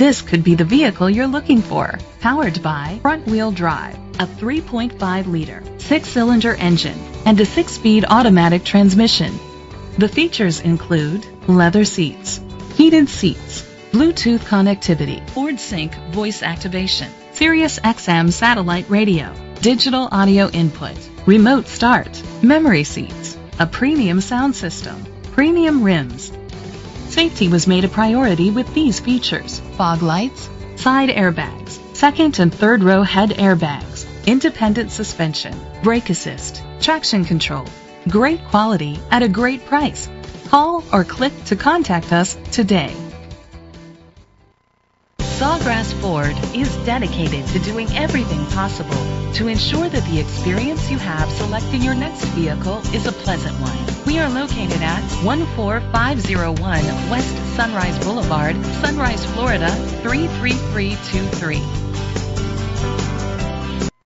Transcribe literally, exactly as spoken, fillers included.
This could be the vehicle you're looking for. Powered by front-wheel drive, a three point five liter, six-cylinder engine, and a six-speed automatic transmission. The features include leather seats, heated seats, Bluetooth connectivity, Ford Sync voice activation, Sirius X M satellite radio, digital audio input, remote start, memory seats, a premium sound system, premium rims. Safety was made a priority with these features: fog lights, side airbags, second and third row head airbags, independent suspension, brake assist, traction control. Great quality at a great price. Call or click to contact us today. Sawgrass Ford is dedicated to doing everything possible to ensure that the experience you have selecting your next vehicle is a pleasant one. We are located at one four five zero one West Sunrise Boulevard, Sunrise, Florida three three three two three.